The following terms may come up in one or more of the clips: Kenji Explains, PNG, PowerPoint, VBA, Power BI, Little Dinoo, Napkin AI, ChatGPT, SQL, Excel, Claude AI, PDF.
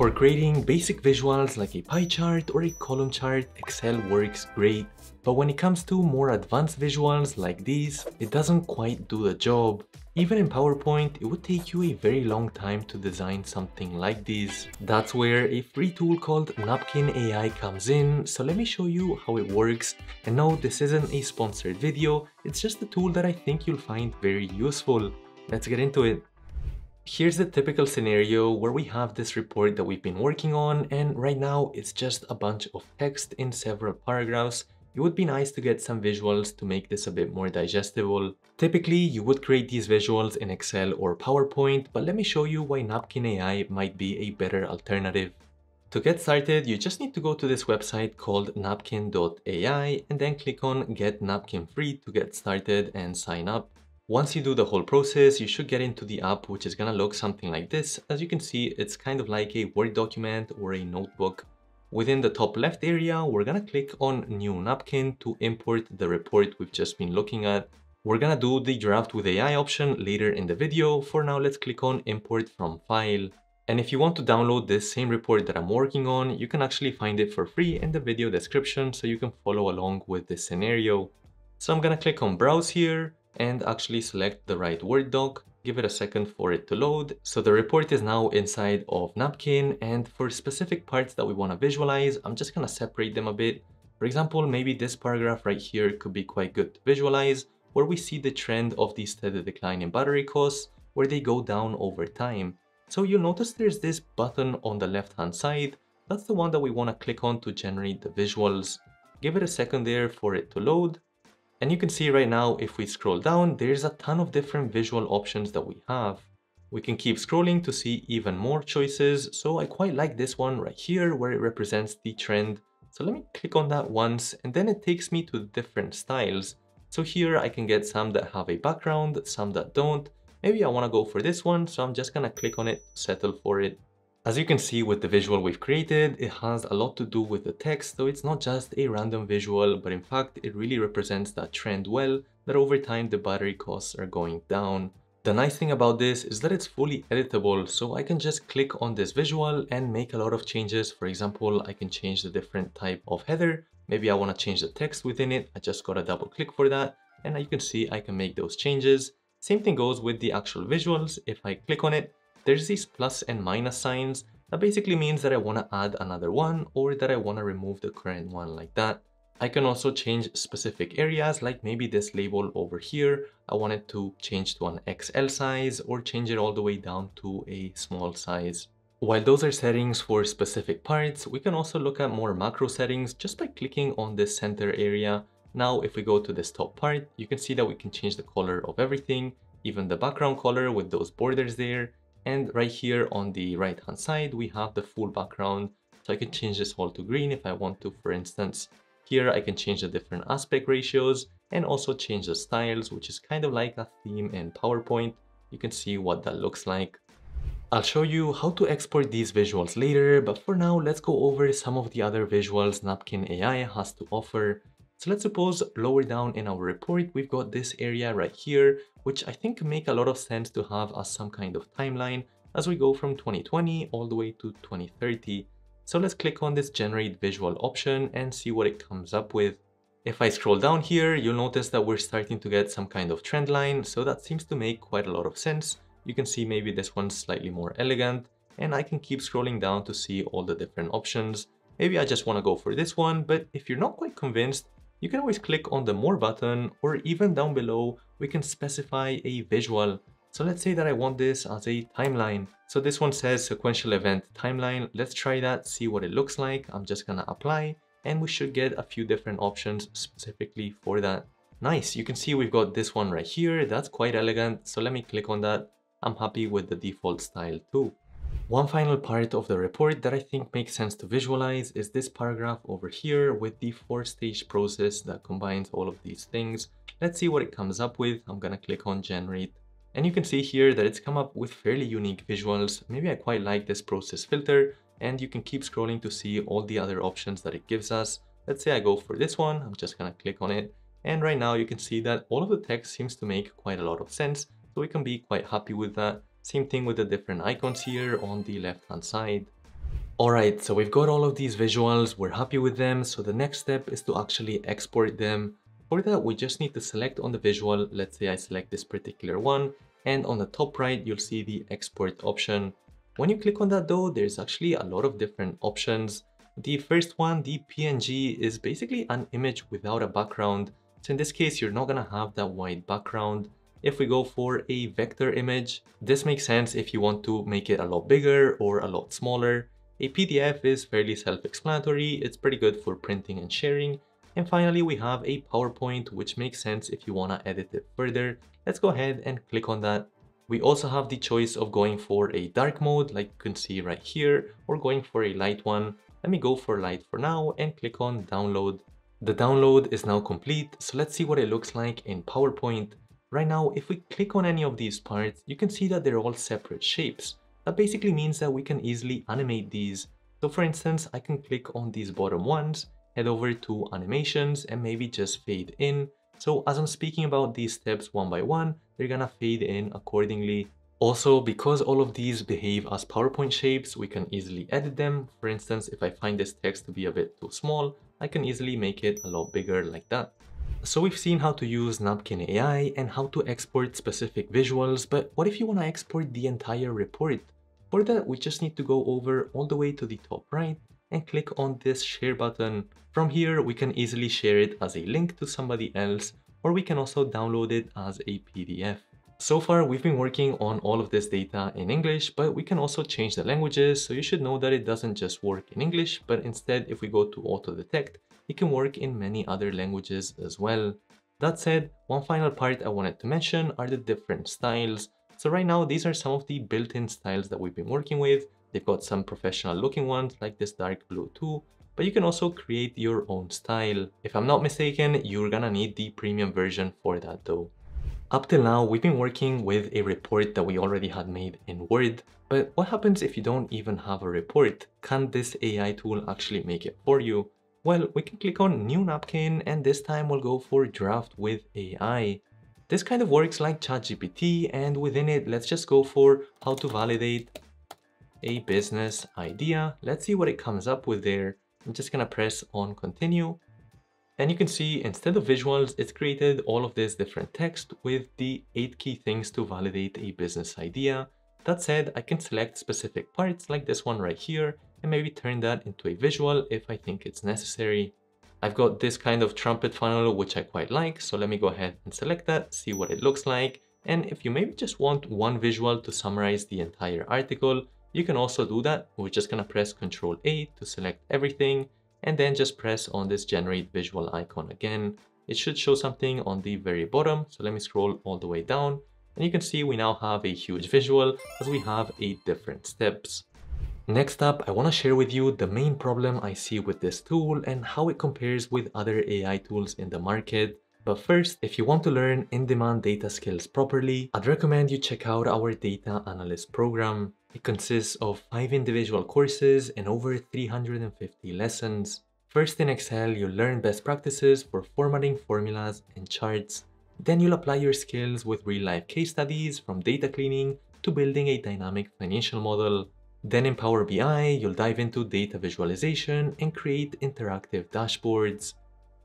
For creating basic visuals like a pie chart or a column chart, Excel works great. But when it comes to more advanced visuals like these, it doesn't quite do the job. Even in PowerPoint, it would take you a very long time to design something like this. That's where a free tool called Napkin AI comes in, so let me show you how it works. And no, this isn't a sponsored video, it's just a tool that I think you'll find very useful. Let's get into it. Here's the typical scenario where we have this report that we've been working on, and right now it's just a bunch of text in several paragraphs. It would be nice to get some visuals to make this a bit more digestible. Typically, you would create these visuals in Excel or PowerPoint, but let me show you why Napkin AI might be a better alternative. To get started, you just need to go to this website called napkin.ai and then click on Get Napkin Free to get started and sign up. Once you do the whole process, you should get into the app, which is gonna look something like this. As you can see, it's kind of like a Word document or a notebook. Within the top left area, we're gonna click on New Napkin to import the report we've just been looking at. We're gonna do the Draft with AI option later in the video. For now, let's click on Import from File. And if you want to download this same report that I'm working on, you can actually find it for free in the video description so you can follow along with this scenario. So I'm gonna click on Browse here and actually select the right Word doc. Give it a second for it to load. So the report is now inside of Napkin, and for specific parts that we want to visualize, I'm just going to separate them a bit. For example, maybe this paragraph right here could be quite good to visualize, where we see the trend of the steady decline in battery costs, where they go down over time. So you'll notice there's this button on the left hand side. That's the one that we want to click on to generate the visuals. Give it a second there for it to load. And you can see right now, if we scroll down, there's a ton of different visual options that we have. We can keep scrolling to see even more choices. So I quite like this one right here where it represents the trend. So let me click on that once, and then it takes me to different styles. So here I can get some that have a background, some that don't. Maybe I want to go for this one, so I'm just going to click on it, settle for it. As you can see with the visual we've created, it has a lot to do with the text, so it's not just a random visual, but in fact, it really represents that trend well, that over time the battery costs are going down. The nice thing about this is that it's fully editable, so I can just click on this visual and make a lot of changes. For example, I can change the different type of header. Maybe I want to change the text within it. I just gotta double click for that, and you can see I can make those changes. Same thing goes with the actual visuals. If I click on it, there's these plus and minus signs. That basically means that I want to add another one or that I want to remove the current one like that. I can also change specific areas, like maybe this label over here. I want it to change to an XL size or change it all the way down to a small size. While those are settings for specific parts, we can also look at more macro settings just by clicking on this center area. Now, if we go to this top part, you can see that we can change the color of everything, even the background color with those borders there. And right here on the right hand side, we have the full background. So I can change this all to green if I want to, for instance. Here I can change the different aspect ratios and also change the styles, which is kind of like a theme in PowerPoint. You can see what that looks like. I'll show you how to export these visuals later, but for now, let's go over some of the other visuals Napkin AI has to offer. So let's suppose lower down in our report, we've got this area right here, which I think make a lot of sense to have as some kind of timeline as we go from 2020 all the way to 2030. So let's click on this generate visual option and see what it comes up with. If I scroll down here, you'll notice that we're starting to get some kind of trend line. So that seems to make quite a lot of sense. You can see maybe this one's slightly more elegant, and I can keep scrolling down to see all the different options. Maybe I just want to go for this one, but if you're not quite convinced, you can always click on the More button, or even down below, we can specify a visual. So let's say that I want this as a timeline. So this one says sequential event timeline. Let's try that, see what it looks like. I'm just gonna apply, and we should get a few different options specifically for that. Nice, you can see we've got this one right here. That's quite elegant. So let me click on that. I'm happy with the default style too. One final part of the report that I think makes sense to visualize is this paragraph over here with the 4-stage process that combines all of these things. Let's see what it comes up with. I'm gonna click on generate, and you can see here that it's come up with fairly unique visuals. Maybe I quite like this process filter, and you can keep scrolling to see all the other options that it gives us. Let's say I go for this one. I'm just gonna click on it, and right now you can see that all of the text seems to make quite a lot of sense, so we can be quite happy with that. Same thing with the different icons here on the left hand side. All right, so we've got all of these visuals, we're happy with them. So the next step is to actually export them. For that, we just need to select on the visual. Let's say I select this particular one, and on the top right, you'll see the export option. When you click on that though, there's actually a lot of different options. The first one, the PNG, is basically an image without a background. So in this case, you're not gonna have that white background. If we go for a vector image, this makes sense if you want to make it a lot bigger or a lot smaller. A PDF is fairly self-explanatory. It's pretty good for printing and sharing. And finally, we have a PowerPoint, which makes sense if you want to edit it further. Let's go ahead and click on that. We also have the choice of going for a dark mode, like you can see right here, or going for a light one. Let me go for light for now and click on download. The download is now complete. So let's see what it looks like in PowerPoint. Right now, if we click on any of these parts, you can see that they're all separate shapes. That basically means that we can easily animate these. So for instance, I can click on these bottom ones, head over to animations, and maybe just fade in. So as I'm speaking about these steps one by one, they're gonna fade in accordingly. Also, because all of these behave as PowerPoint shapes, we can easily edit them. For instance, if I find this text to be a bit too small, I can easily make it a lot bigger like that. So we've seen how to use Napkin AI and how to export specific visuals, but what if you want to export the entire report? For that, we just need to go over all the way to the top right and click on this share button. From here, we can easily share it as a link to somebody else, or we can also download it as a PDF. So far, we've been working on all of this data in English, but we can also change the languages. So you should know that it doesn't just work in English, but instead, if we go to auto detect, it can work in many other languages as well. That said, one final part I wanted to mention are the different styles. So right now, these are some of the built-in styles that we've been working with. They've got some professional looking ones like this dark blue too, but you can also create your own style. If I'm not mistaken, you're gonna need the premium version for that though. Up till now, we've been working with a report that we already had made in Word, but what happens if you don't even have a report? Can this AI tool actually make it for you? Well, we can click on New Napkin, and this time we'll go for Draft with AI. This kind of works like ChatGPT, and within it, let's just go for how to validate a business idea. Let's see what it comes up with there. I'm just gonna press on continue. And you can see instead of visuals, it's created all of this different text with the 8 key things to validate a business idea. That said, I can select specific parts like this one right here, and maybe turn that into a visual if I think it's necessary. I've got this kind of trumpet funnel, which I quite like. So let me go ahead and select that, see what it looks like. And if you maybe just want one visual to summarize the entire article, you can also do that. We're just gonna press Ctrl A to select everything, and then just press on this generate visual icon again. It should show something on the very bottom. So let me scroll all the way down, and you can see we now have a huge visual as we have 8 different steps. Next up, I want to share with you the main problem I see with this tool and how it compares with other AI tools in the market. But first, if you want to learn in-demand data skills properly, I'd recommend you check out our data analyst program. It consists of 5 individual courses and over 350 lessons. First, in Excel, you'll learn best practices for formatting formulas and charts. Then you'll apply your skills with real-life case studies, from data cleaning to building a dynamic financial model. Then in Power BI, you'll dive into data visualization and create interactive dashboards.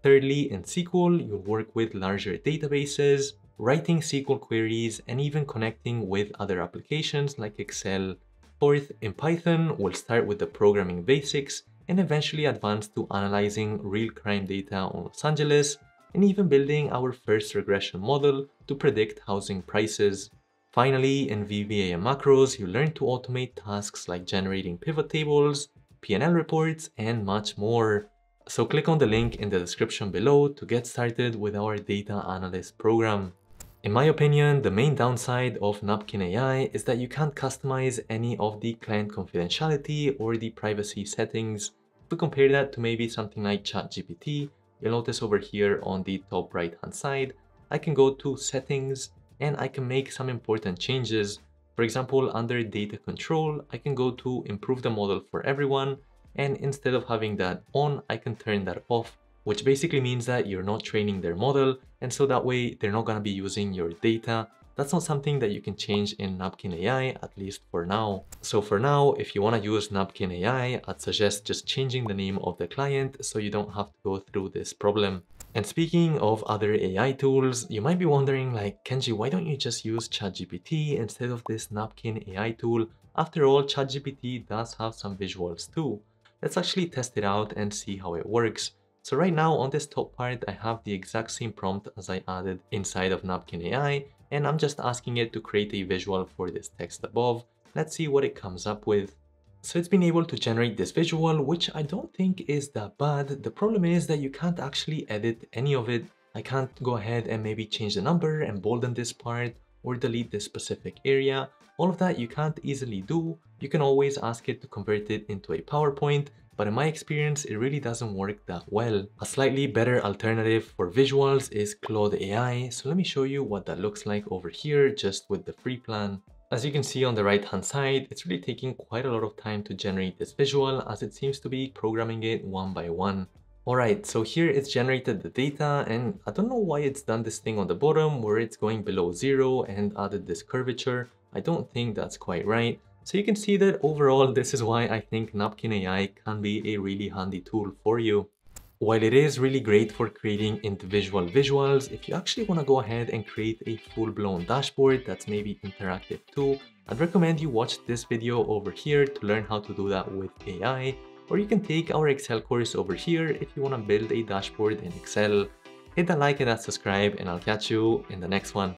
Thirdly, in SQL, you'll work with larger databases, writing SQL queries, and even connecting with other applications like Excel. Fourth, in Python, we'll start with the programming basics and eventually advance to analyzing real crime data on Los Angeles and even building our first regression model to predict housing prices. Finally, in VBA and macros, you learn to automate tasks like generating pivot tables, P&L reports, and much more. So click on the link in the description below to get started with our data analyst program. In my opinion, the main downside of Napkin AI is that you can't customize any of the client confidentiality or the privacy settings. If we compare that to maybe something like ChatGPT, you'll notice over here on the top right hand side, I can go to settings, and I can make some important changes. For example, under data control, I can go to improve the model for everyone, and instead of having that on, I can turn that off, which basically means that you're not training their model, and so that way they're not going to be using your data. That's not something that you can change in Napkin AI, at least for now. So for now, if you want to use Napkin AI, I'd suggest just changing the name of the client so you don't have to go through this problem. And speaking of other AI tools, you might be wondering like, Kenji, why don't you just use ChatGPT instead of this Napkin AI tool? After all, ChatGPT does have some visuals too. Let's actually test it out and see how it works. So right now on this top part, I have the exact same prompt as I added inside of Napkin AI, and I'm just asking it to create a visual for this text above. Let's see what it comes up with. So it's been able to generate this visual, which I don't think is that bad. The problem is that you can't actually edit any of it. I can't go ahead and maybe change the number and bolden this part or delete this specific area. All of that you can't easily do. You can always ask it to convert it into a PowerPoint, but in my experience, it really doesn't work that well. A slightly better alternative for visuals is Claude AI. So let me show you what that looks like over here, just with the free plan. As you can see on the right hand side, it's really taking quite a lot of time to generate this visual as it seems to be programming it one by one. Alright, so here it's generated the data, and I don't know why it's done this thing on the bottom where it's going below zero and added this curvature. I don't think that's quite right. So you can see that overall, this is why I think Napkin AI can be a really handy tool for you. While it is really great for creating individual visuals, if you actually want to go ahead and create a full-blown dashboard that's maybe interactive too, I'd recommend you watch this video over here to learn how to do that with AI, or you can take our Excel course over here if you want to build a dashboard in Excel. Hit that like and that subscribe, and I'll catch you in the next one.